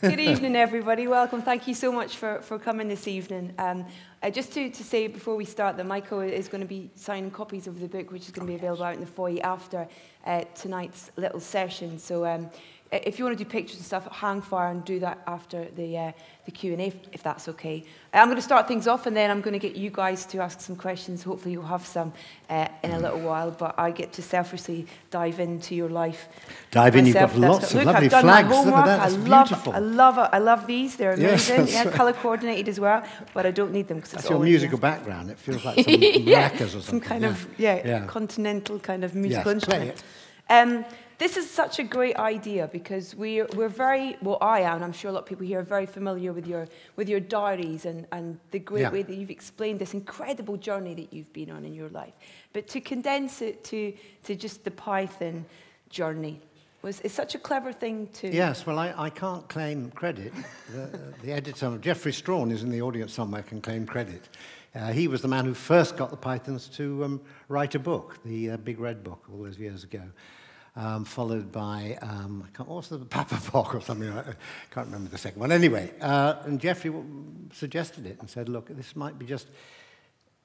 Good evening, everybody. Welcome. Thank you so much for coming this evening. Just to say before we start that Michael is going to be signing copies of the book, which is going to be available out in the foyer after tonight's little session. So if you want to do pictures and stuff, hang fire and do that after the Q&A, if that's okay. I'm going to start things off, and then I'm going to get you guys to ask some questions. Hopefully you'll have some in a little while, but I get to selfishly dive into your life. Dive in, myself. You've got lots of lovely flags. Look at that, that's beautiful. I love these, they're amazing. Yes, yeah, right. Colour coordinated as well, but I don't need them because it's all your musical background, it feels like some maracas or something. Some kind of, continental kind of musical instrument. This is such a great idea because we're very, well, I am, I'm sure a lot of people here are very familiar with your diaries and the great way that you've explained this incredible journey that you've been on in your life. But to condense it to just the Python journey is such a clever thing to... Yes, well, I can't claim credit. The editor, Geoffrey Strawn, is in the audience somewhere, can claim credit. He was the man who first got the Pythons to write a book, the Big Red Book, all those years ago. Followed by, also the Papabok or something, I can't remember the second one. Anyway, and Geoffrey suggested it and said, look, this might be just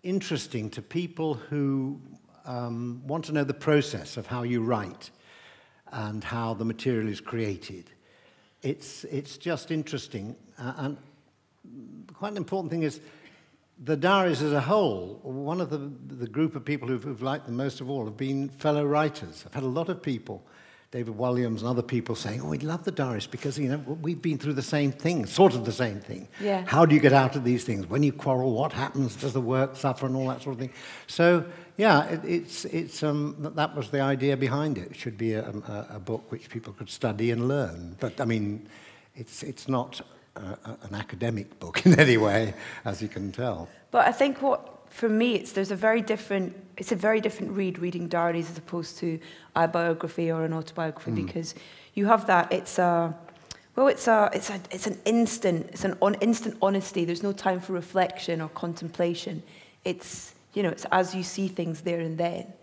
interesting to people who want to know the process of how you write and how the material is created. It's just interesting. And quite an important thing is, the diaries as a whole, one of the group of people who've liked them most of all have been fellow writers. I've had a lot of people, David Walliams and other people, saying, oh, we love the diaries because, you know, we've been through the same thing, sort of the same thing. Yeah. How do you get out of these things? When you quarrel, what happens? Does the work suffer and all that sort of thing? So, yeah, that was the idea behind it. It should be a book which people could study and learn. But, I mean, it's not... an academic book in any way, as you can tell. But I think for me, there's a very different reading diaries as opposed to a biography or an autobiography because you have that. It's an instant honesty. There's no time for reflection or contemplation. It's as you see things there and then.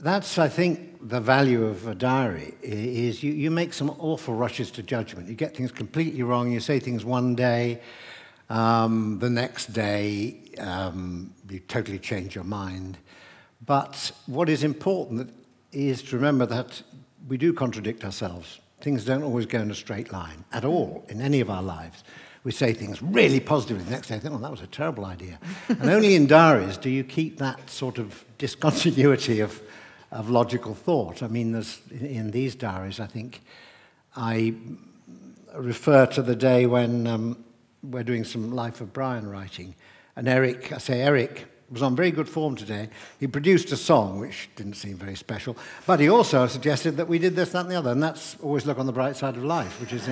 That's, I think, the value of a diary, is you make some awful rushes to judgment. You get things completely wrong, you say things one day, the next day you totally change your mind. But what is important is to remember that we do contradict ourselves. Things don't always go in a straight line at all in any of our lives. We say things really positively, the next day I think, oh, that was a terrible idea. And only in diaries do you keep that sort of discontinuity of logical thought. I mean, in these diaries, I think I refer to the day when we're doing some Life of Brian writing, and Eric was on very good form today. He produced a song, which didn't seem very special, but he also suggested that we did this, that, and the other, and that's always look on the bright side of life, which is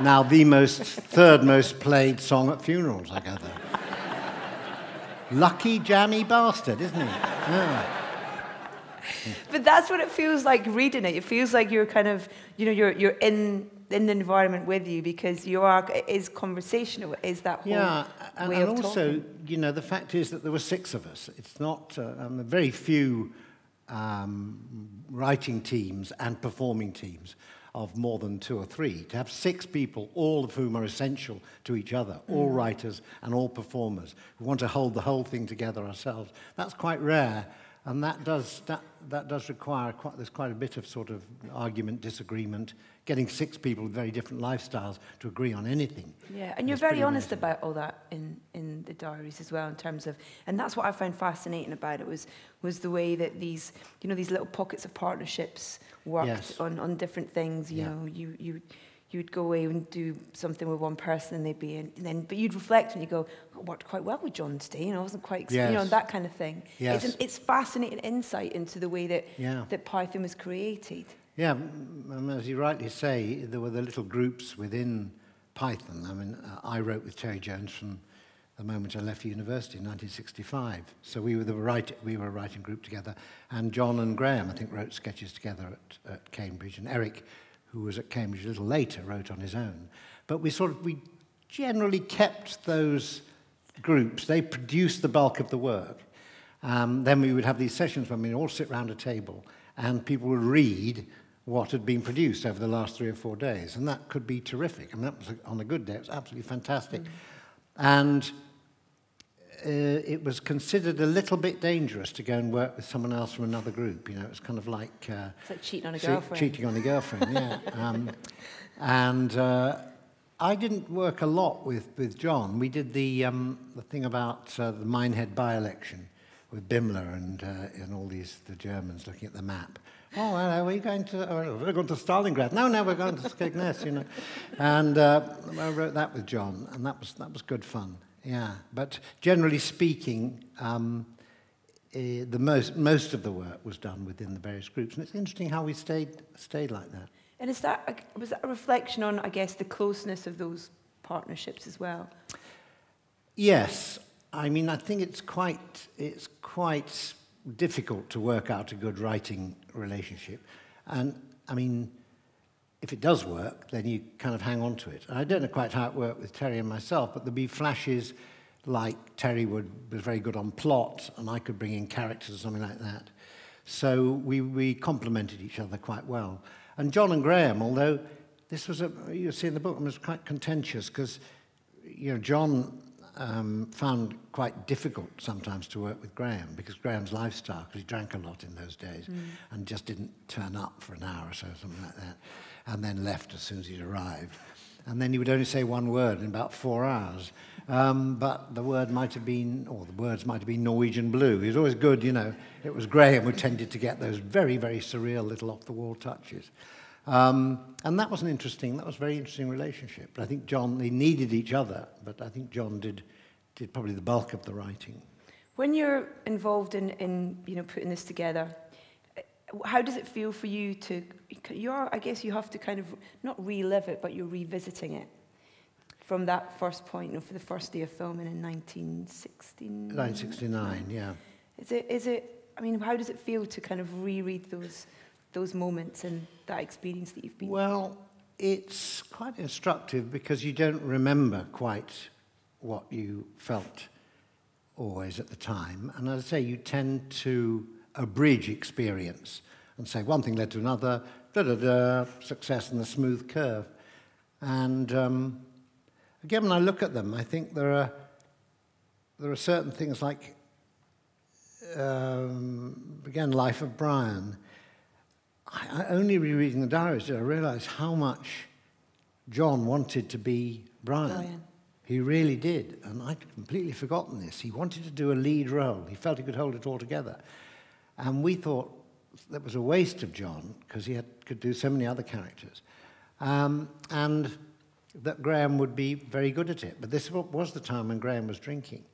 now the third most played song at funerals, I gather. Lucky jammy bastard, isn't he? Yeah. But that's what it feels like reading it. It feels like you're kind of, you know, you're in the environment with you because you are. It is conversational. It is that whole way of talking. And also, you know, the fact is that there were 6 of us. It's not very few writing teams and performing teams of more than 2 or 3. To have 6 people, all of whom are essential to each other, all writers and all performers, who want to hold the whole thing together ourselves. That's quite rare. And that does require quite a bit of sort of argument, disagreement, getting 6 people with very different lifestyles to agree on anything. Yeah, and you're very honest about all that in the diaries as well, in terms of, and that's what I found fascinating about it was the way that these, you know, these little pockets of partnerships worked on different things. You know, you'd go away and do something with one person, and they'd be in, and then, but you'd reflect and you go, oh, "I worked quite well with John today," and I wasn't quite, you know, that kind of thing. Yes. It's fascinating insight into the way that that Python was created. Yeah, as you rightly say, there were the little groups within Python. I mean, I wrote with Terry Jones from the moment I left university in 1965. So we were a writing group together, and John and Graham, I think, wrote sketches together at Cambridge, and Eric, who was at Cambridge a little later, wrote on his own. But we generally kept those groups. They produced the bulk of the work. Then we would have these sessions when we'd all sit round a table and people would read what had been produced over the last 3 or 4 days. And that could be terrific. I mean, that was, on a good day, it was absolutely fantastic. Mm. And it was considered a little bit dangerous to go and work with someone else from another group. You know, it's kind of like... it's like cheating on a girlfriend. Cheating on a girlfriend, yeah. I didn't work a lot with John. We did the thing about the Minehead by-election with Bimler and all these, the Germans looking at the map. Oh, well, are we going to... we're going to Stalingrad. No, no, we're going to Skegness, you know. And I wrote that with John, and that was good fun, yeah. But generally speaking, most of the work was done within the various groups, and it's interesting how we stayed like that. And is that was that a reflection on, I guess, the closeness of those partnerships as well? Yes. I mean, I think it's quite difficult to work out a good writing relationship. And, I mean, if it does work, then you kind of hang on to it. And I don't know quite how it worked with Terry and myself, but there'd be flashes like Terry was very good on plot, and I could bring in characters or something like that. So we complemented each other quite well. And John and Graham, although this was, you'll see in the book, it was quite contentious, because, you know, John... found quite difficult sometimes to work with Graham, because Graham's lifestyle, because he drank a lot in those days, and just didn't turn up for an hour or so, something like that, and then left as soon as he'd arrived. And then he would only say one word in about 4 hours, but the word might have been, or the words might have been Norwegian blue. He was always good, you know. It was Graham who tended to get those very, very surreal little off-the-wall touches. And that was that was a very interesting relationship. But I think John, they needed each other, but I think John did probably the bulk of the writing. When you're involved in you know, putting this together, how does it feel for you to, I guess you have to kind of, not relive it, but you're revisiting it from that first point, you know, for the first day of filming in 1969? 1969, yeah. Is it, I mean, how does it feel to kind of reread those moments and that experience that you've been... Well, it's quite instructive, because you don't remember quite what you felt always at the time. And as I say, you tend to abridge experience and say one thing led to another, da-da-da, success and the smooth curve. And again, when I look at them, I think there are certain things like, again, Life of Brian. Only rereading the diaries did I realise how much John wanted to be Brian. He really did, and I'd completely forgotten this. He wanted to do a lead role. He felt he could hold it all together. And we thought that was a waste of John, because he could do so many other characters, and that Graham would be very good at it. But this was the time when Graham was drinking.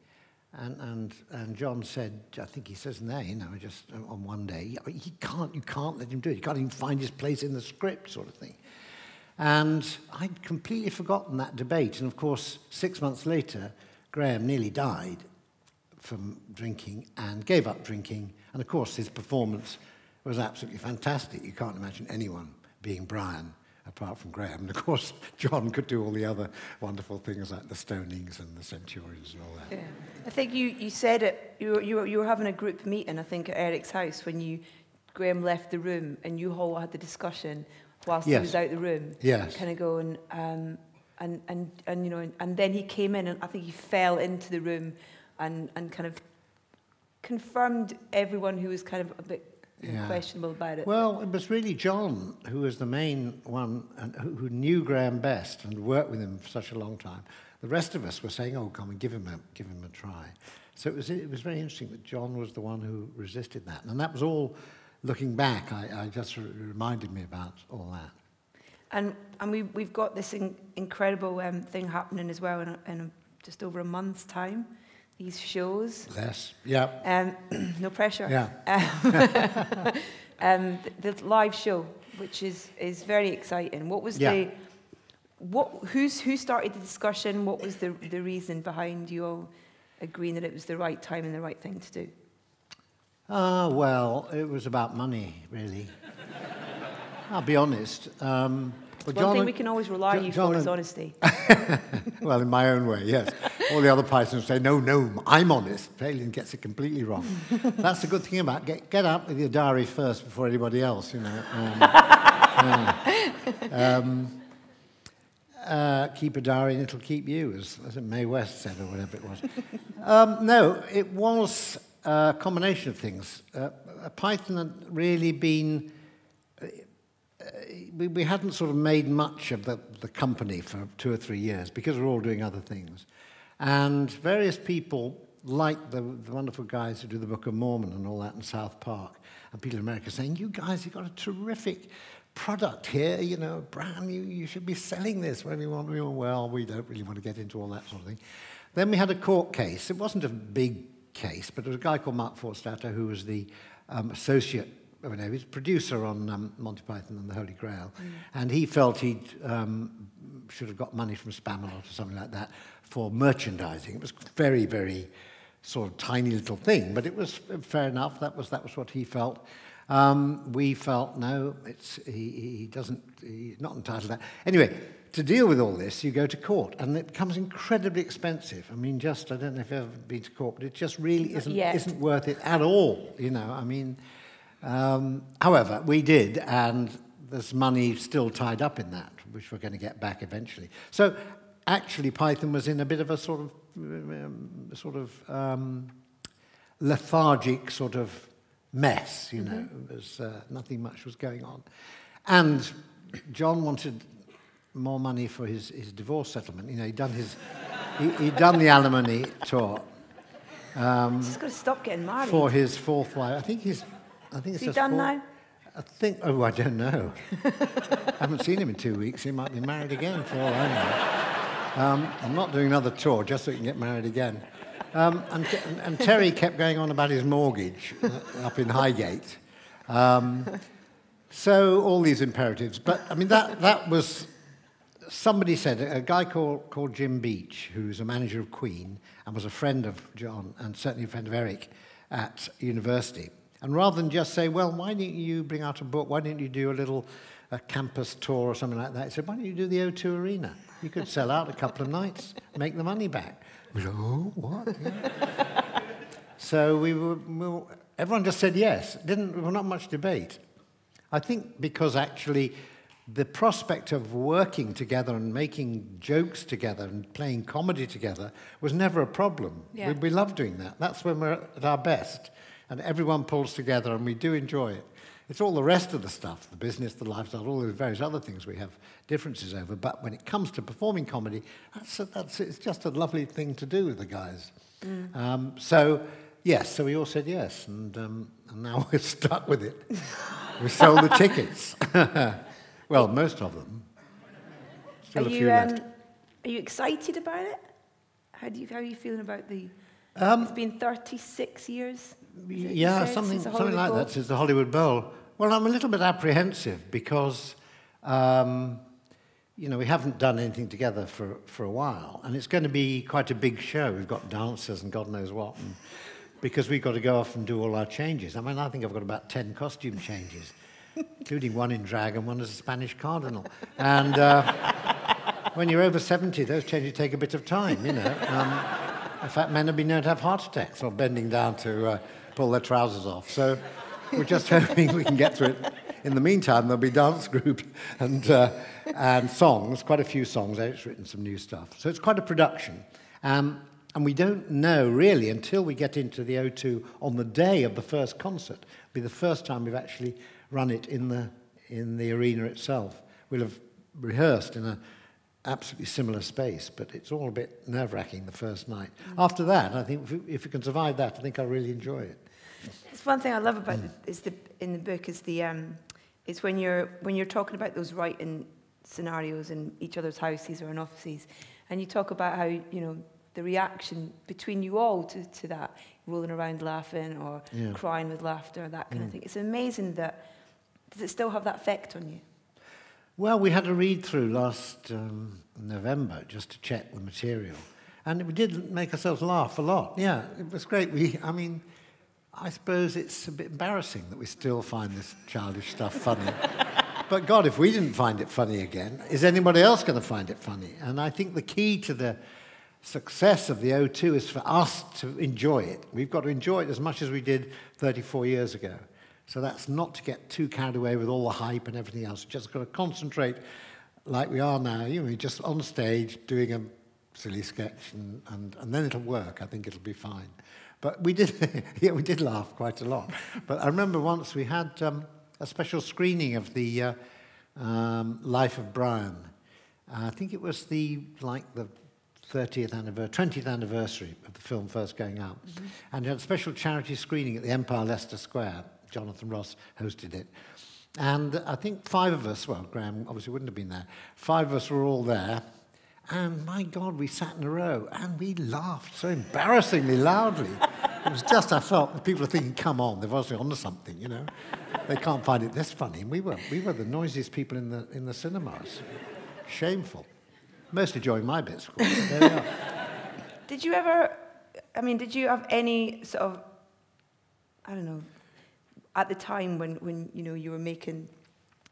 And John said, I think he says in there, you know, just on one day, you can't let him do it. You can't even find his place in the script, sort of thing. And I'd completely forgotten that debate. And of course, 6 months later, Graham nearly died from drinking and gave up drinking. And of course, his performance was absolutely fantastic. You can't imagine anyone being Brian apart from Graham. And of course, John could do all the other wonderful things like the stonings and the centurions and all that. Yeah. I think you said it, you were having a group meeting, I think, at Eric's house when Graham left the room and you all had the discussion whilst he was out the room. Yes. Kind of going, and you know, and then he came in and I think he fell into the room and kind of confirmed everyone who was kind of a bit questionable about it. Well, it was really John who was the main one, and who knew Graham best and worked with him for such a long time. The rest of us were saying, "Oh, come and give him a try." So it was very interesting that John was the one who resisted that, and that was all. Looking back, I just reminded me about all that. And we've got this incredible thing happening as well in just over a month's time. These shows. Less, yeah. No pressure. Yeah. The live show, which is very exciting. What was the, who started the discussion? What was the reason behind you all agreeing that it was the right time and the right thing to do? Well, it was about money, really. I'll be honest. One thing we can always rely on you for is honesty. Well, in my own way, yes. All the other Pythons say, no, no, I'm honest. Palin gets it completely wrong. That's the good thing about it. Get up with your diary first before anybody else, you know. Keep a diary and it'll keep you, as Mae West said, or whatever it was. No, it was a combination of things. Python had really been... we hadn't sort of made much of the company for 2 or 3 years because we were all doing other things. And various people, like the wonderful guys who do the Book of Mormon and all that in South Park, and people in America saying, you guys, you've got a terrific product here, you know, brand, you should be selling this when you want. We were, well, we don't really want to get into all that sort of thing. Then we had a court case. It wasn't a big case, but there was a guy called Mark Forstatter who was the associate, I mean, he was producer on Monty Python and the Holy Grail, and he felt he should have got money from Spamalot or something like that for merchandising. It was very, very sort of tiny little thing, but it was fair enough. That was what he felt. We felt, no, he doesn't, he's not entitled to that. Anyway, to deal with all this, you go to court, and it becomes incredibly expensive. I mean, I don't know if you've ever been to court, but it just really isn't worth it at all, you know, I mean... however, we did, and there's money still tied up in that, which we're going to get back eventually. So, actually, Python was in a bit of a sort of lethargic sort of mess, you know, as nothing much was going on. And John wanted more money for his divorce settlement. You know, he'd done the alimony tour. He's got to stop getting married. For his fourth wife, I think it's just done now? I think... Oh, I don't know. I haven't seen him in 2 weeks. He might be married again, for all I know. I'm not doing another tour just so he can get married again. And Terry kept going on about his mortgage up in Highgate. So all these imperatives. But, I mean, that was... Somebody said, a guy called Jim Beach, who's a manager of Queen and was a friend of John and certainly a friend of Eric at university. And rather than just say, well, why didn't you bring out a book? Why didn't you do a little campus tour or something like that? He said, why don't you do the O2 Arena? You could sell out a couple of nights, make the money back. We said, oh, what? Yeah. So we were, everyone just said yes. There was not much debate. I think because actually the prospect of working together and making jokes together and playing comedy together was never a problem. Yeah. We loved doing that. That's when we're at our best. And everyone pulls together, and we do enjoy it. It's all the rest of the stuff, the business, the lifestyle, all the various other things we have differences over. But when it comes to performing comedy, it's just a lovely thing to do with the guys. Mm. So, yes, so we all said yes, and now we're stuck with it. We sold the tickets. Well, most of them. Still a few left. Are you excited about it? How are you feeling about the... it's been 36 years. Yeah, something like that since the Hollywood Bowl. Well, I'm a little bit apprehensive because, you know, we haven't done anything together for a while, and it's going to be quite a big show. We've got dancers and God knows what, and because we've got to go off and do all our changes. I mean, I think I've got about 10 costume changes, including one in drag and one as a Spanish cardinal. And when you're over 70, those changes take a bit of time, you know. In fact, men have been known to have heart attacks or bending down to pull their trousers off. So we're just hoping we can get through it. In the meantime, there'll be dance group and songs, quite a few songs. Eric's written some new stuff. So it's quite a production. And we don't know, really, until we get into the O2 on the day of the first concert. It'll be the first time we've actually run it in the arena itself. We'll have rehearsed in a... absolutely similar space, but it's all a bit nerve-wracking the first night. After that, I think if we can survive that, I think I'll really enjoy it. It's one thing I love about in the book is the it's when you're talking about those writing scenarios in each other's houses or in offices, and you talk about how, you know, the reaction between you all to that, rolling around laughing or crying with laughter, that kind of thing. It's amazing that does it still have that effect on you? Well, we had a read-through last November just to check the material. And we did make ourselves laugh a lot. Yeah, it was great. I mean, I suppose it's a bit embarrassing that we still find this childish stuff funny. But God, if we didn't find it funny again, is anybody else going to find it funny? And I think the key to the success of the O2 is for us to enjoy it. We've got to enjoy it as much as we did 34 years ago. So that's not to get too carried away with all the hype and everything else. You've just got to concentrate like we are now, you know, just on stage doing a silly sketch, and then it'll work. I think it'll be fine. But we did, yeah, we did laugh quite a lot. But I remember once we had a special screening of the Life of Brian. I think it was the 30th anniversary, 20th anniversary of the film first going out. Mm-hmm. And we had a special charity screening at the Empire, Leicester Square. Jonathan Ross hosted it. And I think 5 of us, well, Graham obviously wouldn't have been there, 5 of us were all there, and my God, we sat in a row, and we laughed so embarrassingly loudly. It was just, I felt, people were thinking, come on, they're obviously on to something, you know. They can't find it this funny. And we were the noisiest people in the cinemas. Shameful. Mostly during my bits, of course. There we are. Did you ever, I mean, did you have any sort of, I don't know, at the time when you know you were making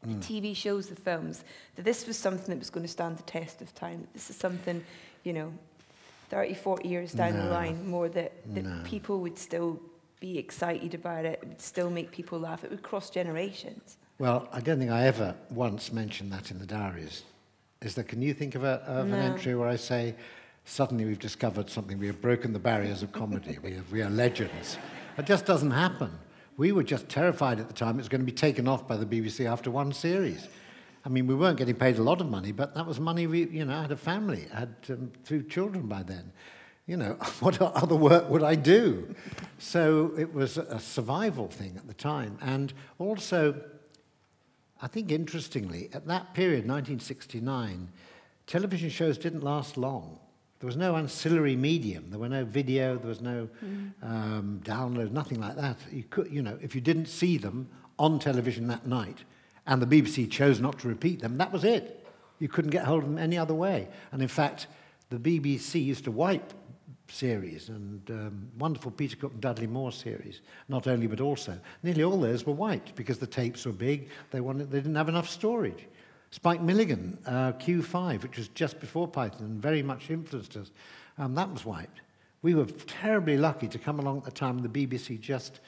the TV shows, the films, that this was something that was going to stand the test of time, that this is something, you know, 30, 40 years down the line, more that people would still be excited about it, it would still make people laugh, it would cross generations? Well, I don't think I ever once mentioned that in the diaries. Is there, can you think of an entry where I say, suddenly we've discovered something, we have broken the barriers of comedy, we are legends? It just doesn't happen. We were just terrified at the time it was going to be taken off by the BBC after 1 series. I mean, we weren't getting paid a lot of money, but that was money we, you know, I had a family, I had 2 children by then. You know, what other work would I do? So it was a survival thing at the time. And also, I think interestingly, at that period, 1969, television shows didn't last long. There was no ancillary medium. There were no video. There was no download. Nothing like that. You could, you know, if you didn't see them on television that night, and the BBC chose not to repeat them, that was it. You couldn't get hold of them any other way. And in fact, the BBC used to wipe series and wonderful Peter Cook and Dudley Moore series, Not Only But Also. Nearly all those were wiped because the tapes were big. They didn't have enough storage. Spike Milligan, Q5, which was just before Python and very much influenced us, that was wiped. We were terribly lucky to come along at the time the BBC just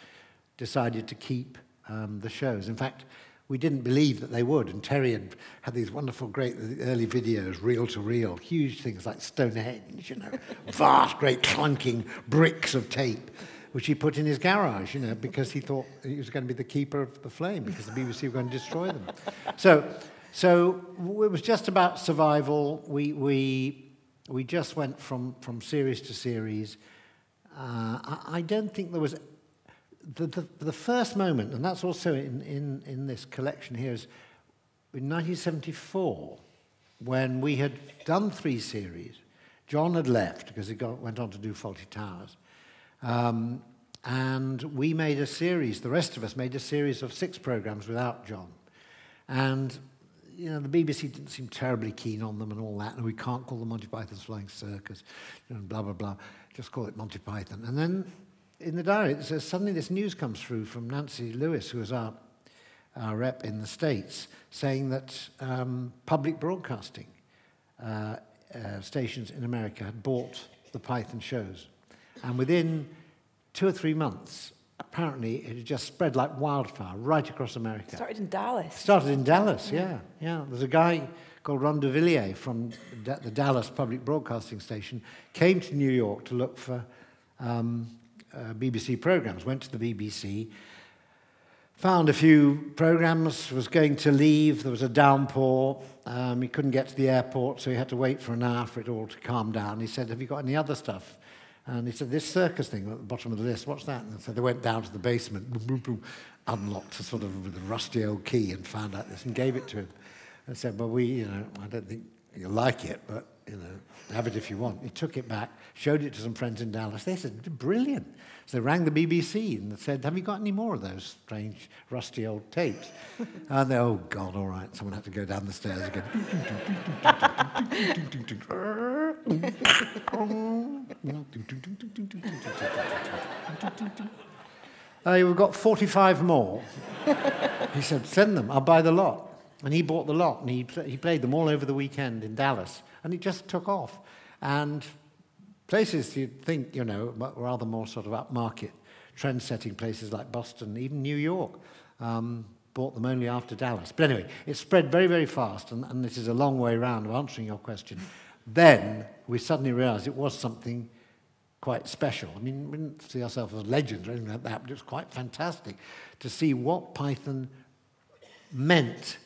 decided to keep the shows. In fact, we didn't believe that they would, and Terry had these wonderful, great early videos, reel-to-reel, huge things like Stonehenge, you know, vast, great clunking bricks of tape, which he put in his garage, you know, because he thought he was going to be the keeper of the flame, because the BBC were going to destroy them. So it was just about survival. We just went from series to series. I don't think there was... The first moment, and that's also in this collection here, is in 1974, when we had done 3 series. John had left because he went on to do Fawlty Towers. And we made a series, the rest of us made a series of 6 programmes without John. And... you know, the BBC didn't seem terribly keen on them and all that, and we can't call them Monty Python's Flying Circus, you know, blah, blah, blah. Just call it Monty Python. And then in the diary, it says, suddenly this news comes through from Nancy Lewis, who was our rep in the States, saying that public broadcasting stations in America had bought the Python shows. And within 2 or 3 months, apparently, it had just spread like wildfire right across America. Started in Dallas. Started in Dallas, yeah. Yeah. There's a guy called Ron DeVillier from the Dallas public broadcasting station, came to New York to look for BBC programs, went to the BBC, found a few programs, was going to leave, there was a downpour, he couldn't get to the airport, so he had to wait for an hour for it all to calm down. He said, have you got any other stuff? And he said, this circus thing at the bottom of the list, what's that? And so they went down to the basement, boom, boom, boom, unlocked a sort of with a rusty old key and found out this and gave it to him. And said, well, you know, I don't think you'll like it, but, you know, have it if you want. He took it back, showed it to some friends in Dallas. They said, brilliant. So they rang the BBC and said, have you got any more of those strange, rusty old tapes? And they, oh, God, all right. Someone had to go down the stairs again. We've got 45 more. He said, send them, I'll buy the lot. And he bought the lot, and he played them all over the weekend in Dallas. And it just took off. And places you'd think, you know, rather more sort of upmarket, trend-setting places like Boston, even New York, Bought them only after Dallas. But anyway, it spread very, very fast, and this is a long way round of answering your question. Then we suddenly realised it was something quite special. I mean, we didn't see ourselves as legends or anything like that, but it was quite fantastic to see what Python meant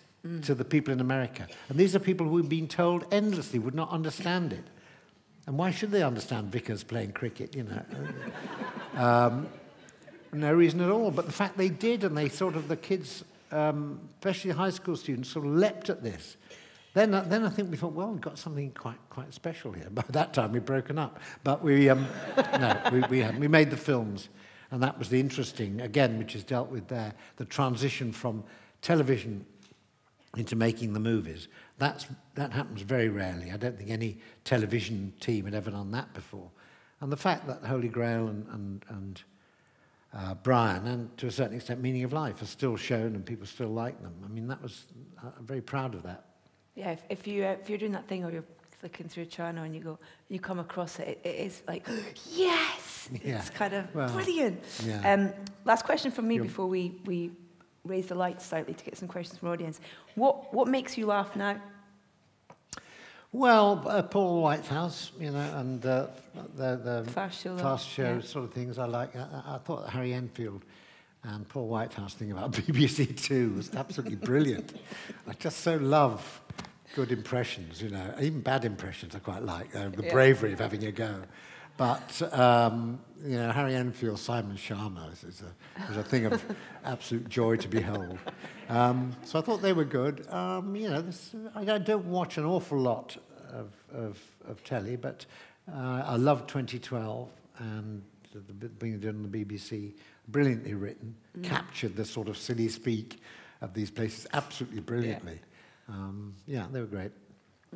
to the people in America. And these are people who have been told endlessly would not understand it. And why should they understand Vickers playing cricket, you know? No reason at all. But the fact they did, and they sort of, the kids, especially high school students, sort of leapt at this. Then I think we thought, well, we've got something quite special here. By that time, we'd broken up. But we, no, we hadn't. We made the films, and that was the interesting, again, which is dealt with there, the transition from television into making the movies. That happens very rarely. I don't think any television team had ever done that before. And the fact that Holy Grail and Brian, and to a certain extent, Meaning of Life, are still shown and people still like them. I mean, that was, I'm very proud of that. Yeah, if you're doing that thing or you're flicking through a channel and you come across it, it is like, yes! Yeah. It's kind of brilliant. Yeah. Last question from me before we raise the lights slightly to get some questions from the audience. What makes you laugh now? Well, Paul Whitehouse, you know, and the fast show sort of things I like. I thought Harry Enfield and Paul Whitehouse thing about BBC Two was absolutely brilliant. I just so love good impressions, you know. Even bad impressions I quite like, the bravery of having a go. But, you know, Harry Enfield, Simon Sharma is a thing of absolute joy to behold. So I thought they were good. You know, I don't watch an awful lot of telly, but I love 2012 and the being done on the BBC, brilliantly written, captured the sort of silly speak of these places absolutely brilliantly. Yeah, yeah, they were great.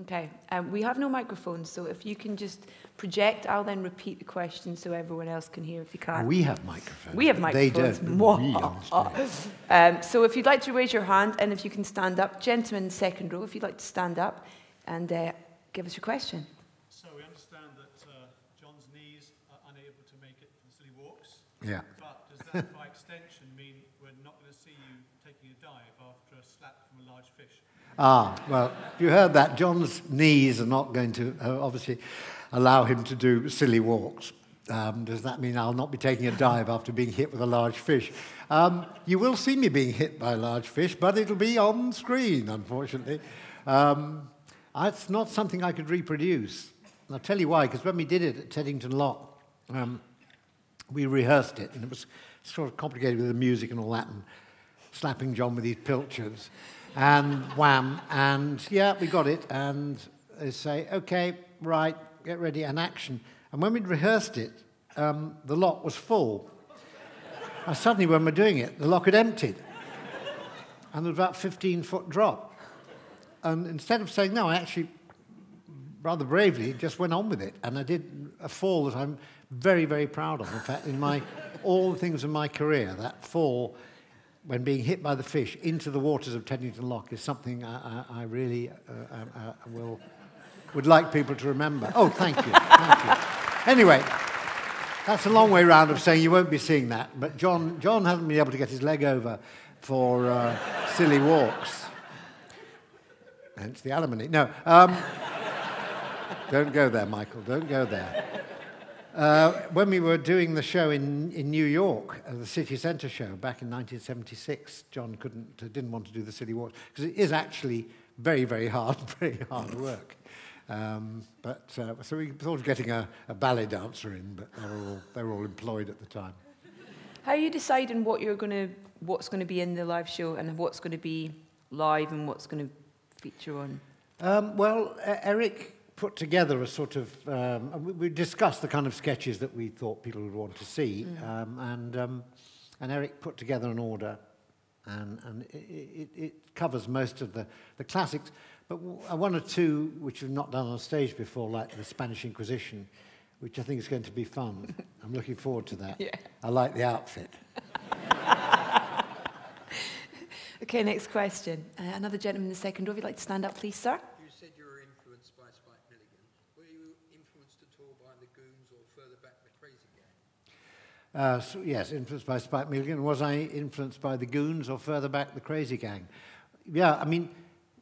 Okay, we have no microphones, so if you can just project, I'll then repeat the question so everyone else can hear if you can. We have microphones. We have microphones. They don't. So if you'd like to raise your hand and if you can stand up, gentlemen, second row, if you'd like to stand up and give us your question. So we understand that John's knees are unable to make it for the silly walks. Yeah. But does that, by extension, mean we're not going to see you taking a dive after a slap from a large fish? Ah, well, you heard that. John's knees are not going to, obviously, allow him to do silly walks. Does that mean I'll not be taking a dive after being hit with a large fish? You will see me being hit by a large fish, but it'll be on screen, unfortunately. It's not something I could reproduce. And I'll tell you why, because when we did it at Teddington Lock, we rehearsed it, and it was sort of complicated with the music and all that, and slapping John with these pilchards. And wham, and yeah, we got it, and they say, okay, right, get ready, and action. And when we'd rehearsed it, the lock was full. And suddenly, when we're doing it, the lock had emptied. And there was about a 15-foot drop. And instead of saying no, I actually, rather bravely, just went on with it. And I did a fall that I'm very, very proud of. In fact, in my, all the things in my career, that fall, when being hit by the fish into the waters of Teddington Lock, is something I really would like people to remember. Oh, thank you, thank you. Anyway, that's a long way round of saying you won't be seeing that, but John hasn't been able to get his leg over for silly walks. Hence the alimony. No, don't go there, Michael, don't go there. When we were doing the show in New York, the City Centre show, back in 1976, John didn't want to do the silly walks, because it is actually very, very hard work. So we thought of getting a ballet dancer in, but they were all employed at the time. How are you deciding what's going to be in the live show and what's going to be live and what's going to feature on? Well, Eric put together a sort of, we discussed the kind of sketches that we thought people would want to see, and Eric put together an order, and it covers most of the classics, but one or two which we've not done on stage before, like the Spanish Inquisition, which I think is going to be fun. I'm looking forward to that. Yeah. I like the outfit. Okay, next question. Another gentleman in the second row, if you'd like to stand up, please, sir. You said you were influenced by Spike Milligan. Were you influenced at all by the Goons or further back the Crazy Gang? So, yes, influenced by Spike Milligan. Was I influenced by the Goons or further back, the Crazy Gang? Yeah, I mean,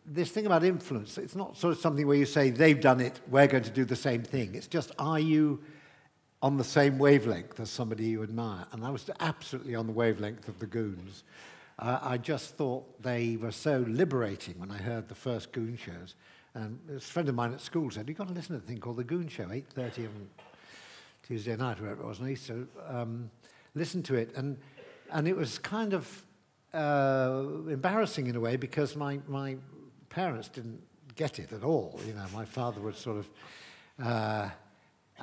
this thing about influence, it's not sort of something where you say, they've done it, we're going to do the same thing. It's just, are you on the same wavelength as somebody you admire? And I was absolutely on the wavelength of the Goons. I just thought they were so liberating when I heard the first Goon shows. And a friend of mine at school said, you've got to listen to a thing called The Goon Show, 8:30 on Tuesday night, wherever it was, and I used to listen to it. And it was kind of embarrassing in a way, because my parents didn't get it at all. You know, my father would sort of... and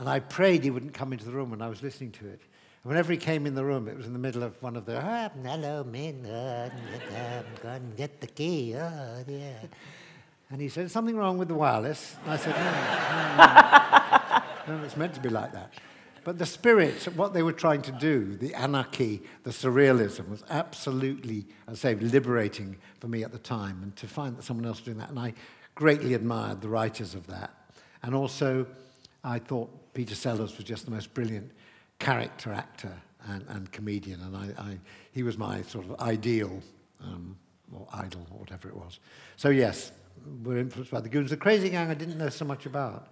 I prayed he wouldn't come into the room when I was listening to it. And whenever he came in the room, it was in the middle of one of the... hello, men, I'm going to get the key, oh, yeah. And he said, something wrong with the wireless? And I said, no. No, it's meant to be like that. But the spirit, what they were trying to do, the anarchy, the surrealism, was absolutely, I say, liberating for me at the time. And to find that someone else doing that, and I greatly admired the writers of that. And also, I thought Peter Sellers was just the most brilliant character actor and comedian. And he was my sort of ideal, or idol, or whatever it was. So yes, we're influenced by the Goons. The Crazy Gang, I didn't know so much about.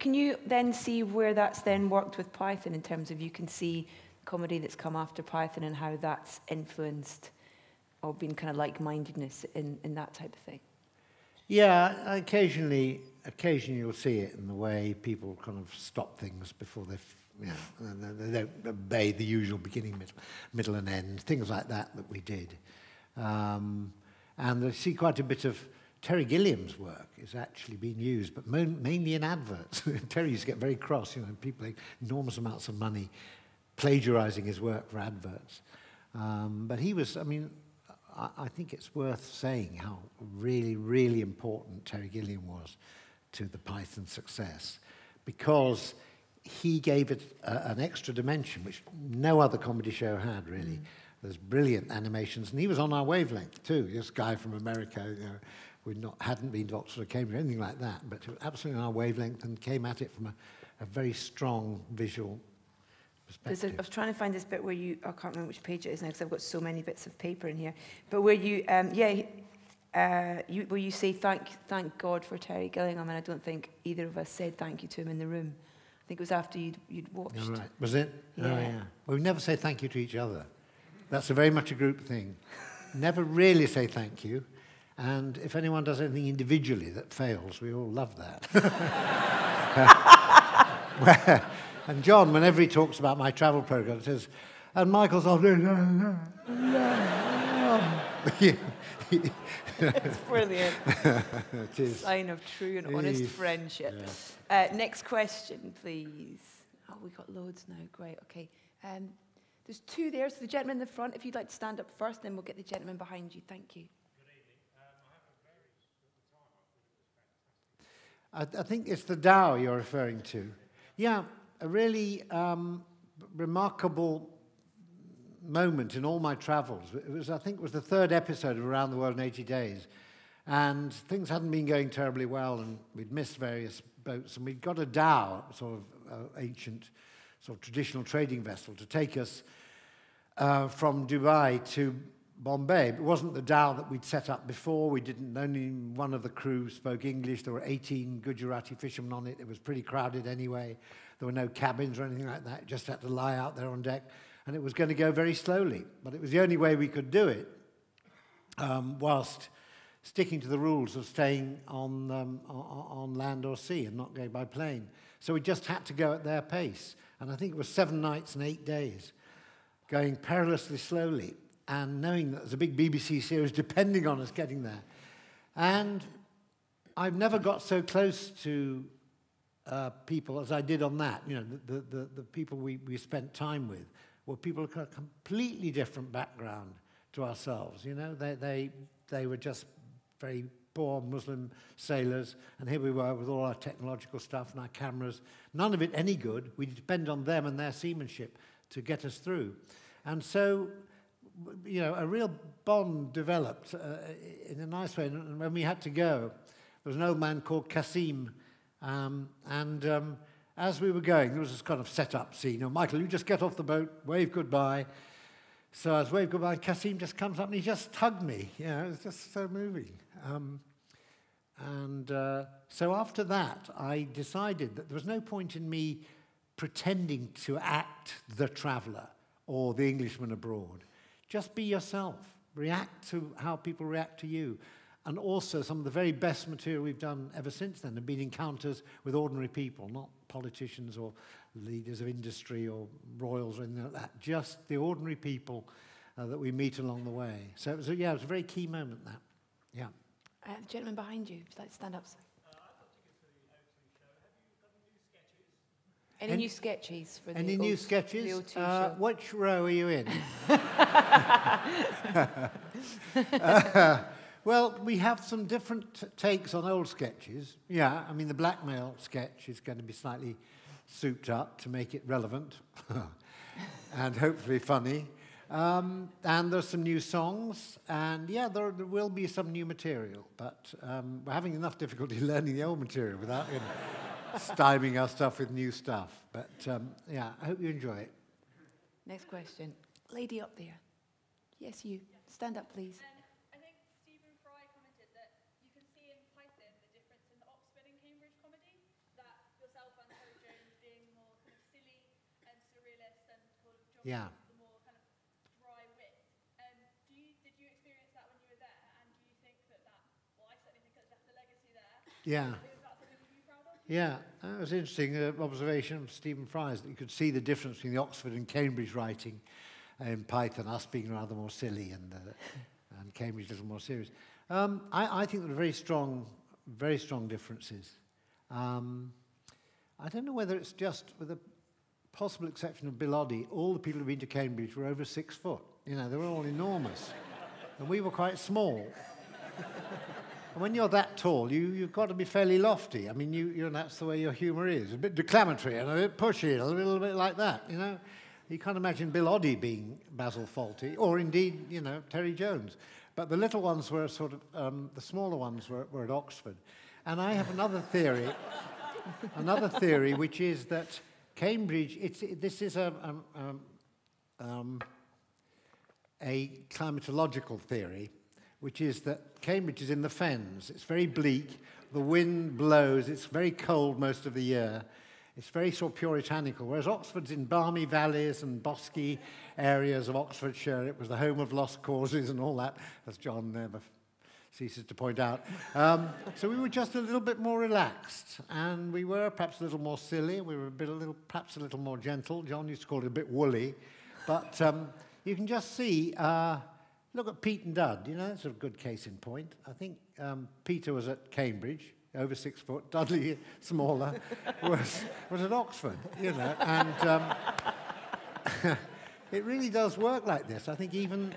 Can you then see where that's then worked with Python, in terms of you can see comedy that's come after Python and how that's influenced or been kind of like-mindedness in that type of thing? Yeah, occasionally you'll see it in the way people kind of stop things before they don't obey the usual beginning, middle and end, things like that we did. And I see quite a bit of Terry Gilliam's work is actually being used, but mainly in adverts. Terry used to get very cross, you know, people make enormous amounts of money plagiarising his work for adverts. But he was, I mean, I think it's worth saying how really, really important Terry Gilliam was to the Python success, because he gave it an extra dimension, which no other comedy show had, really. There's brilliant animations, and he was on our wavelength, too. This guy from America, you know, hadn't been to Oxford or Cambridge or anything like that, but absolutely on our wavelength, and came at it from a very strong visual perspective. I was trying to find this bit where you, I can't remember which page it is now because I've got so many bits of paper in here, but where you, where you say thank God for Terry Gilliam, and I don't think either of us said thank you to him in the room. I think it was after you'd watched. Oh, right. Was it? Yeah. Oh, yeah. Well, we never say thank you to each other. That's very much a group thing. Never really say thank you. And if anyone does anything individually that fails, we all love that. And John, whenever he talks about my travel programme, says, and Michael's off. It's brilliant. It is. Sign of true and honest friendship. Yeah. Next question, please. Oh, we got loads now. Great, okay. There's two there. So the gentleman in the front, if you'd like to stand up first, then we'll get the gentleman behind you. Thank you. I think it's the Tao you're referring to. Yeah, a really remarkable moment in all my travels. It was, I think, it was the third episode of Around the World in 80 Days. And things hadn't been going terribly well, and we'd missed various boats. And we'd got a Tao, sort of ancient, sort of traditional trading vessel, to take us from Dubai to Bombay. It wasn't the Tao that we'd set up before. We didn't, only one of the crew spoke English. There were 18 Gujarati fishermen on it. It was pretty crowded anyway. There were no cabins or anything like that. It just had to lie out there on deck. And it was going to go very slowly. But it was the only way we could do it, whilst sticking to the rules of staying on land or sea and not going by plane. So we just had to go at their pace. And I think it was 7 nights and 8 days, going perilously slowly, and knowing that there's a big BBC series depending on us getting there. And I've never got so close to people as I did on that. You know, the people we spent time with were people of a completely different background to ourselves. You know, they were just very poor Muslim sailors, and here we were with all our technological stuff and our cameras. None of it any good. We depend on them and their seamanship to get us through. And so, you know, a real bond developed in a nice way. And when we had to go, there was an old man called Cassim, as we were going, there was this kind of set-up scene. Oh, Michael, you just get off the boat, wave goodbye. So as I waved goodbye, Cassim just comes up and he just hugged me. Yeah, it was just so moving. So after that, I decided that there was no point in me pretending to act the traveller or the Englishman abroad. Just be yourself. React to how people react to you. And also, some of the very best material we've done ever since then have been encounters with ordinary people, not politicians or leaders of industry or royals or anything like that. Just the ordinary people that we meet along the way. So it was, yeah, it was a very key moment, that. Yeah. The gentleman behind you, would like to stand up, sir. Any new sketches for the O2 show? Any new sketches? Which row are you in? Well, we have some different takes on old sketches. Yeah, I mean, the blackmail sketch is going to be slightly souped up to make it relevant and hopefully funny. And there's some new songs, and yeah, there will be some new material, but we're having enough difficulty learning the old material without stymieing our stuff with new stuff. But yeah, I hope you enjoy it. Next question. Lady up there. Yes, you. Stand up, please. Yeah. The more kind of dry wit. Did you experience that when you were there? And do you think that well, I certainly think that left a legacy there. Yeah. Is that something you'd be proud of? Yeah, that was interesting observation of Stephen Fry's, that you could see the difference between the Oxford and Cambridge writing in Python, us being rather more silly and Cambridge a little more serious. I think there are very strong differences. I don't know whether it's just with a possible exception of Bill Oddie, all the people who've been to Cambridge were over 6 foot. You know, they were all enormous. And we were quite small. And when you're that tall, you've got to be fairly lofty. I mean, that's the way your humour is. A bit declamatory and a bit pushy, a little bit like that, you know. You can't imagine Bill Oddie being Basil Fawlty, or indeed, you know, Terry Jones. But the little ones were sort of, the smaller ones were at Oxford. And I have another theory, which is that Cambridge, this is a climatological theory, which is that Cambridge is in the fens. It's very bleak, the wind blows, it's very cold most of the year. It's very sort of puritanical, whereas Oxford's in balmy valleys and bosky areas of Oxfordshire. It was the home of lost causes and all that, as John never ceases to point out. So we were just a little bit more relaxed, and we were perhaps a little more silly. We were perhaps a little more gentle. John used to call it a bit woolly, but you can just see. Look at Pete and Dud. You know, that's a good case in point. I think Peter was at Cambridge, over 6 foot. Dudley, smaller, was at Oxford. You know, and it really does work like this. I think even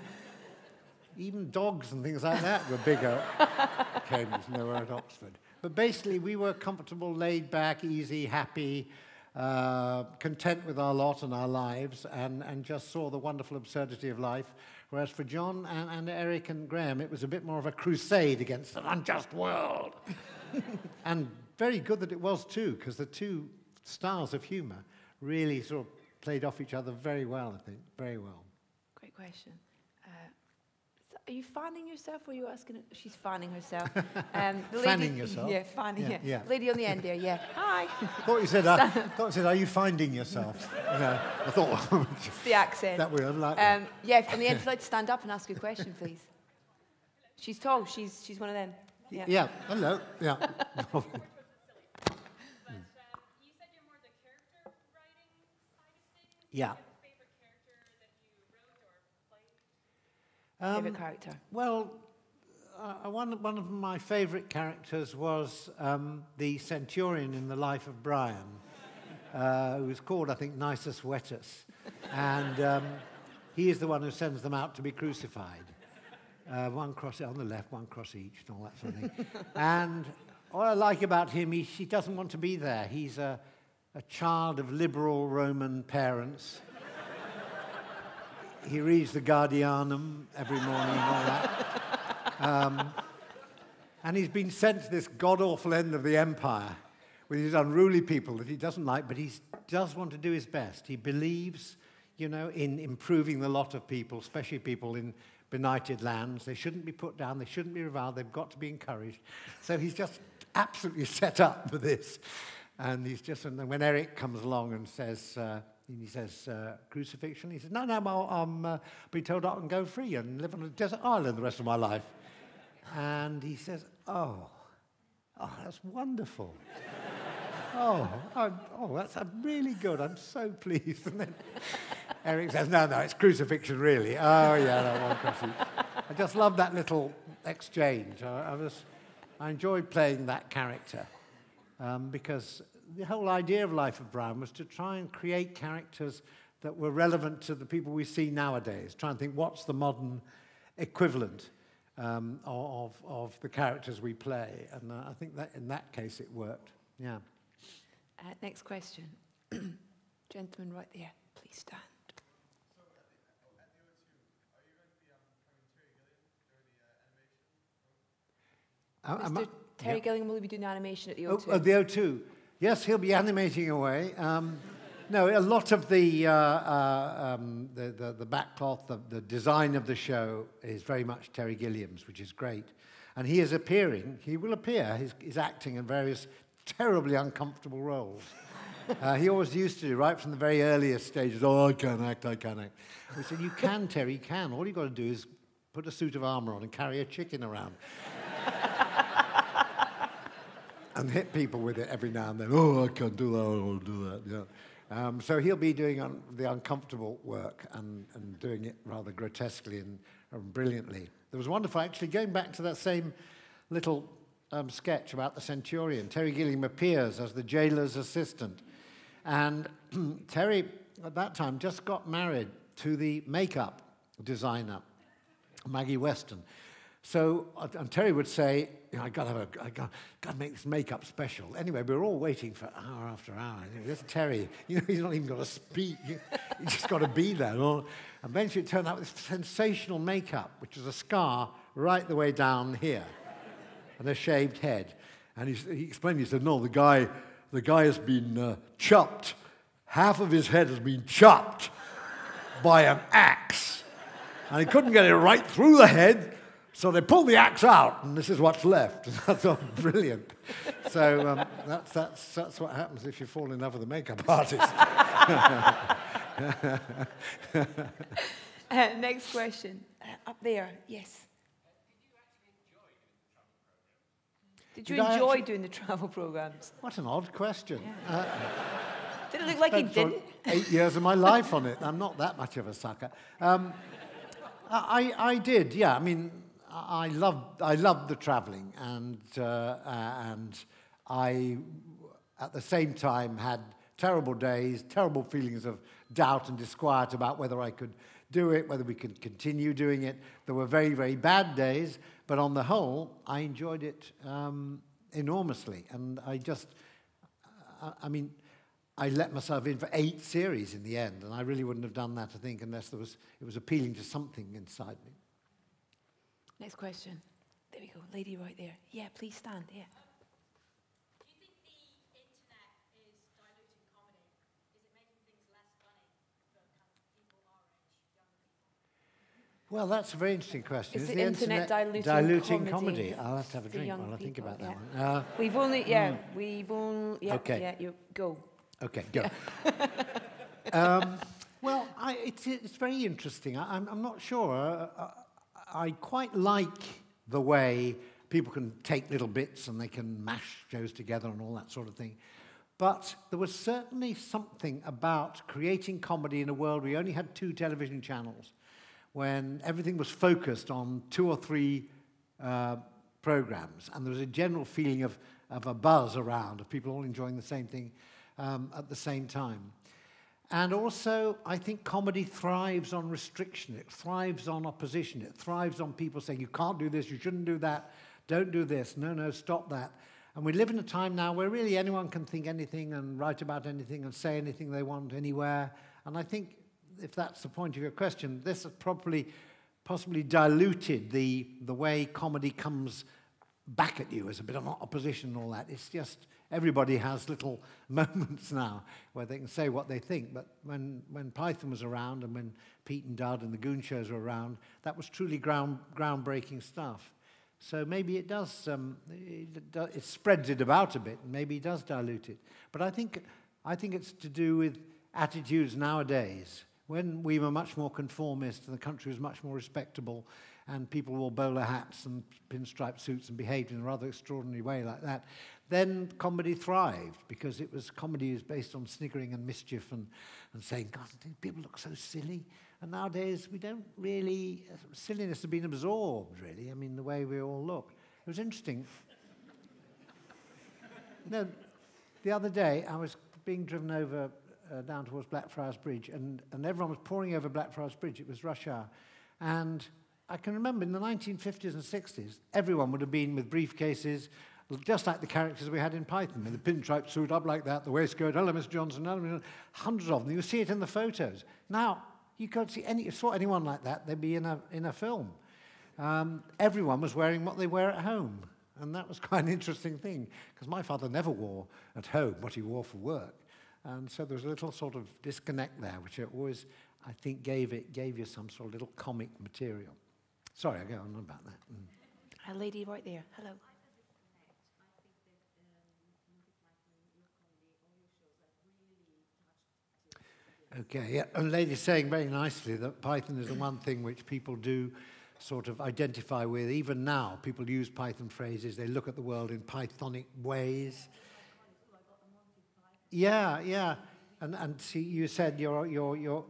dogs and things like that were bigger at Cambridge than they were at Oxford. But basically, we were comfortable, laid back, easy, happy, content with our lot and our lives, and just saw the wonderful absurdity of life. Whereas for John and Eric and Graham, it was a bit more of a crusade against an unjust world. And very good that it was, too, because the two styles of humour really sort of played off each other very well, I think, very well. Great question. Are you fanning yourself, or are you asking? She's fanning herself. The lady, fanning yourself? Yeah, fanning, yeah. Yeah. Lady on the end there, yeah. Hi. I thought you said, are you finding yourself? You know, I thought... It's the accent. That way, unlikely. Yeah, on the end, if you'd like to stand up and ask a question, please. She's tall. She's one of them. Yeah. Yeah. Hello. Yeah. You said you're more the character writing side of things. Yeah. Favorite character? Well, one of my favourite characters was the centurion in The Life of Brian, who was called, I think, Nisus Vetus. And he is the one who sends them out to be crucified. One cross on the left, one cross each, and all that sort of thing. And what I like about him, he doesn't want to be there. He's a child of liberal Roman parents. He reads the Guardianum every morning and all that. And he's been sent to this god-awful end of the empire with these unruly people that he doesn't like, but he does want to do his best. He believes, you know, in improving the lot of people, especially people in benighted lands. They shouldn't be put down. They shouldn't be reviled. They've got to be encouraged. So he's just absolutely set up for this. And he's just, and when Eric comes along and says, crucifixion, he says, no, I'm being told I can go free and live on a desert island the rest of my life. And he says, oh, that's wonderful. Oh, that's really good. I'm so pleased. And then Eric says, no, it's crucifixion, really. Oh, yeah, no, well, of course it. I just love that little exchange. I enjoyed playing that character because the whole idea of Life of Brian was to try and create characters that were relevant to the people we see nowadays, try and think what's the modern equivalent of the characters we play. And I think that in that case it worked. Yeah. Next question. Gentleman right there, please stand. So at the O2, are you going to be coming Terry Gilliam during the animation? Terry Gilliam will be doing animation at the O2. Oh, at the O2. Yes, he'll be animating away. No, a lot of the backcloth, the design of the show is very much Terry Gilliam's, which is great. And he is appearing. He will appear. He's acting in various terribly uncomfortable roles. He always used to do, right from the very earliest stages, oh, I can act. We said, you can, Terry, you can. All you've got to do is put a suit of armour on and carry a chicken around. And hit people with it every now and then. Oh, I can do that, I'll do that, yeah. So he'll be doing the uncomfortable work and doing it rather grotesquely and brilliantly. It was wonderful, actually, going back to that same little sketch about the centurion. Terry Gilliam appears as the jailer's assistant. And Terry, at that time, just got married to the makeup designer, Maggie Weston. So, and Terry would say, you know, I've got to make this makeup special. Anyway, we were all waiting for hour after hour. You know, there's Terry. You know, he's not even got to speak. He's just got to be there. And eventually it turned out this sensational makeup, which was a scar right the way down here. And a shaved head. And he explained, he said, no, the guy has been chopped. Half of his head has been chopped by an axe. And he couldn't get it right through the head, so they pulled the axe out, and this is what's left. And that's all brilliant. So that's what happens if you fall in love with a makeup artist. Next question. Up there, yes. Did you enjoy doing the travel programmes? What an odd question. Yeah. Did it look like he didn't? 8 years of my life on it. I'm not that much of a sucker. I did, yeah. I mean, I loved the travelling, and I, at the same time, had terrible days, terrible feelings of doubt and disquiet about whether I could do it, whether we could continue doing it. There were very, very bad days. But on the whole, I enjoyed it enormously. And I just, I mean, I let myself in for 8 series in the end, and I really wouldn't have done that, I think, unless there was, it was appealing to something inside me. Next question. There we go, lady right there. Yeah, please stand, yeah. Do you think the internet is diluting comedy? Is it making things less funny for people our age, younger people? Well, that's a very interesting question. Is the internet diluting comedy? I'll have to have a drink while I think about that one. Go. Okay, go. Well, it's very interesting. I'm not sure. I quite like the way people can take little bits and they can mash shows together and all that sort of thing. But there was certainly something about creating comedy in a world where we only had 2 television channels, when everything was focused on 2 or 3 programs, and there was a general feeling of a buzz around, of people all enjoying the same thing at the same time. And also, I think comedy thrives on restriction, it thrives on opposition, it thrives on people saying, you can't do this, you shouldn't do that, don't do this, no, stop that. And we live in a time now where really anyone can think anything and write about anything and say anything they want anywhere. And I think, if that's the point of your question, this has probably possibly diluted the way comedy comes back at you as a bit of opposition and all that. It's just everybody has little moments now where they can say what they think. But when Python was around and when Pete and Dud and the Goon shows were around, that was truly groundbreaking stuff. So maybe it does, it spreads it about a bit, and maybe it does dilute it. But I think it's to do with attitudes nowadays. When we were much more conformist and the country was much more respectable and people wore bowler hats and pinstripe suits and behaved in a rather extraordinary way like that, then comedy thrived because it was comedy is based on sniggering and mischief and saying, God, people look so silly. And nowadays, we don't really, silliness has been absorbed, really. I mean, the way we all look. It was interesting. No, the other day, I was being driven over down towards Blackfriars Bridge, and everyone was pouring over Blackfriars Bridge. It was rush hour. And I can remember in the 1950s and 60s, everyone would have been with briefcases, just like the characters we had in Python, in the pinstripe suit, up like that, the waistcoat, hello, Mr. Johnson, hello, Mr. Johnson. Hundreds of them. You see it in the photos. Now, you can't see any, if you saw anyone like that, they'd be in a film. Everyone was wearing what they wear at home. And that was quite an interesting thing, because my father never wore at home what he wore for work. And so there was a little sort of disconnect there, which it always, I think, gave you some sort of little comic material. Sorry, I go on about that. A lady right there, hello. Okay, yeah, a lady's saying very nicely that Python is the one thing which people do sort of identify with. Even now, people use Python phrases. They look at the world in Pythonic ways. Yeah, yeah. And see, you said you're on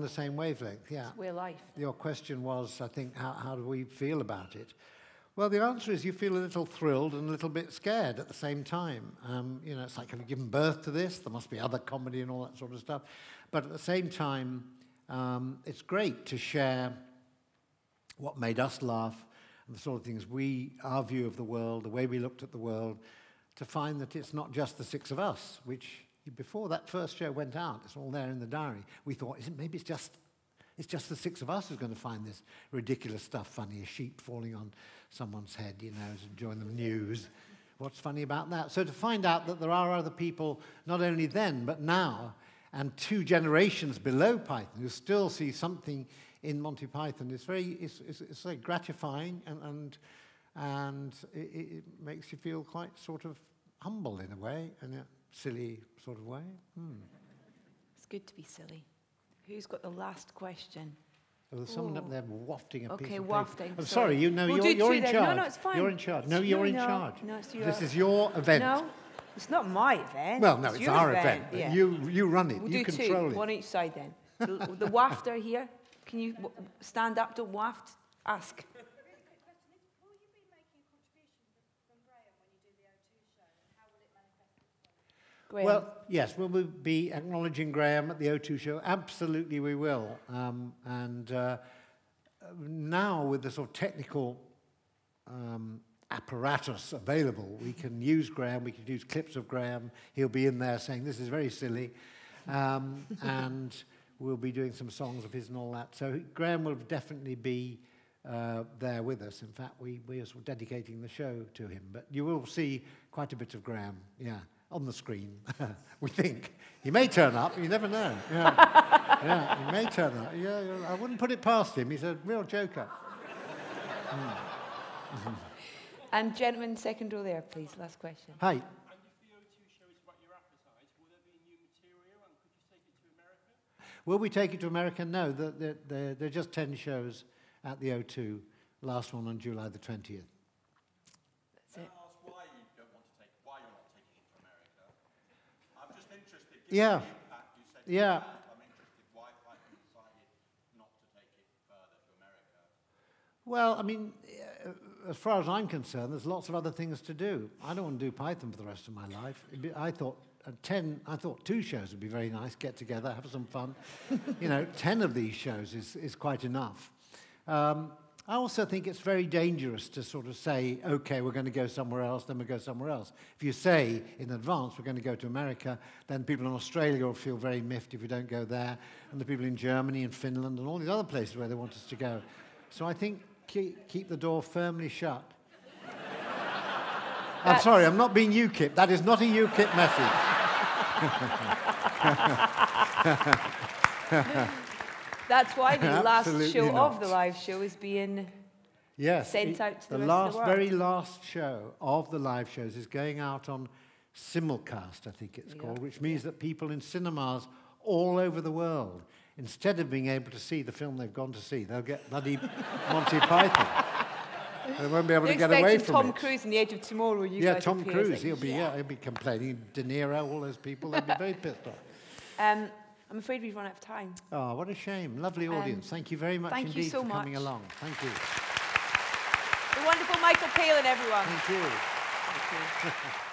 the same wavelength. Yeah. We're life. Your question was, I think, how do we feel about it? Well, the answer is you feel a little thrilled and a little bit scared at the same time. You know, it's like, have you given birth to this? There must be other comedy and all that sort of stuff. But at the same time, it's great to share what made us laugh and the sort of things our view of the world, the way we looked at the world, to find that it's not just the six of us, which before that first show went out, it's all there in the diary, we thought, maybe it's just the six of us who's going to find this ridiculous stuff funny, a sheep falling on someone's head, you know, during the news. What's funny about that? So to find out that there are other people, not only then, but now, and two generations below Python, who still see something in Monty Python, it's very gratifying, and it makes you feel quite sort of humble in a way, in a silly sort of way. It's good to be silly. Who's got the last question? Oh, there's someone up there wafting a piece of paper. Okay, wafting. I'm sorry, you know, you're in charge. No, no, it's fine. You're in charge. No, you're in charge. No, it's your... This is your event. No, it's not my event. Well, no, it's our event. Yeah. You run it. You control it. We'll do two, one each side then. The wafter here, can you stand up to waft? Ask. Graham. Well, yes, will we be acknowledging Graham at the O2 show? Absolutely we will. Now, with the sort of technical apparatus available, we can use Graham, we can use clips of Graham. He'll be in there saying, this is very silly. And we'll be doing some songs of his and all that. So Graham will definitely be there with us. In fact, we are sort of dedicating the show to him. But you will see quite a bit of Graham, yeah. On the screen, we think. He may turn up, you never know. Yeah, yeah, he may turn up. Yeah, I wouldn't put it past him, he's a real joker. And gentlemen, second row there, please, last question. Hi. And if the O2 show is what you're advertised, will there be new material and could you take it to America? Will we take it to America? No, there are just 10 shows at the O2, last one on July the 20th. That's it. Yeah, yeah. I'm interested why Python decided not to take it further to America. Well, I mean, as far as I'm concerned, there's lots of other things to do. I don't want to do Python for the rest of my life. I thought 2 shows would be very nice. Get together, have some fun. You know, 10 of these shows is quite enough. I also think it's very dangerous to sort of say, okay, we're going to go somewhere else, then we'll go somewhere else. If you say in advance we're going to go to America, then people in Australia will feel very miffed if you don't go there, and the people in Germany and Finland and all these other places where they want us to go. So I think keep the door firmly shut I'm sorry, I'm not being UKIP. That is not a UKIP message. That's why the last show of the live show is being sent out to the rest of the world. The very last show of the live shows is going out on simulcast, I think it's called, which means that people in cinemas all over the world, instead of being able to see the film they've gone to see, they'll get bloody Monty Python. They won't be able to get away from Tom it. Tom Cruise in The Edge of Tomorrow. Yeah, Tom Cruise. He'll be complaining. De Niro, all those people. They'll be very pissed off. I'm afraid we've run out of time. Oh, what a shame. Lovely audience. Thank you very much indeed for coming along. Thank you. The wonderful Michael Palin, everyone. Thank you. Thank you.